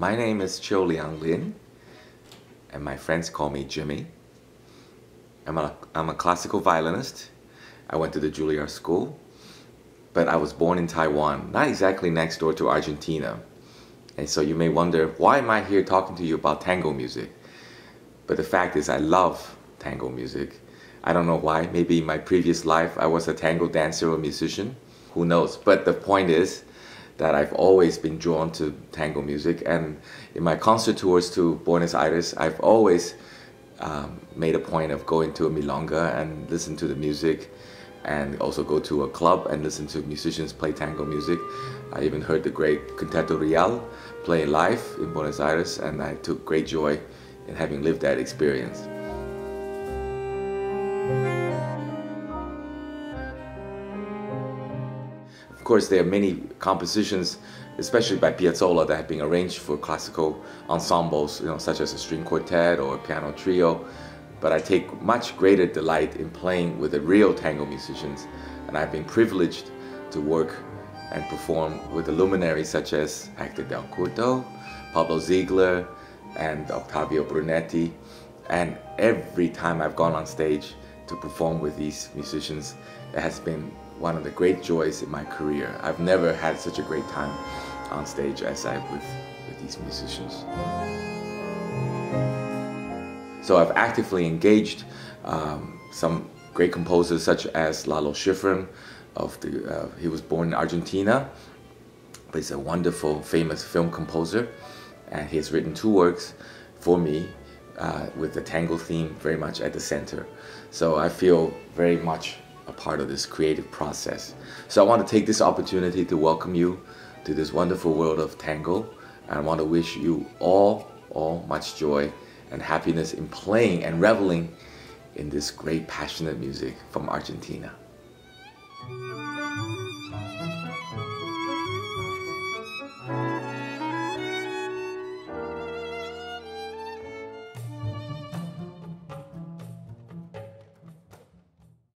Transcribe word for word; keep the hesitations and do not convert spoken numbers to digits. My name is Cho Liang Lin, and my friends call me Jimmy. I'm a, I'm a classical violinist. I went to the Juilliard School, but I was born in Taiwan, not exactly next door to Argentina. And so you may wonder, why am I here talking to you about tango music? But the fact is, I love tango music. I don't know why. Maybe in my previous life I was a tango dancer or musician. Who knows? But the point is that I've always been drawn to tango music, and in my concert tours to Buenos Aires, I've always um, made a point of going to a milonga and listen to the music, and also go to a club and listen to musicians play tango music. I even heard the great Cuarteto Real play live in Buenos Aires, and I took great joy in having lived that experience. Of course, there are many compositions, especially by Piazzolla, that have been arranged for classical ensembles, you know, such as a string quartet or a piano trio. But I take much greater delight in playing with the real tango musicians, and I've been privileged to work and perform with the luminaries such as Hector Del Curto, Pablo Ziegler, and Octavio Brunetti. And every time I've gone on stage to perform with these musicians, it has been one of the great joys in my career. I've never had such a great time on stage as I have with, with these musicians. So I've actively engaged um, some great composers such as Lalo Schifrin. Of the, uh, he was born in Argentina, but he's a wonderful, famous film composer, and he has written two works for me uh, with the tango theme very much at the center. So I feel very much a part of this creative process. So I want to take this opportunity to welcome you to this wonderful world of tango, and I want to wish you all, all much joy and happiness in playing and reveling in this great passionate music from Argentina.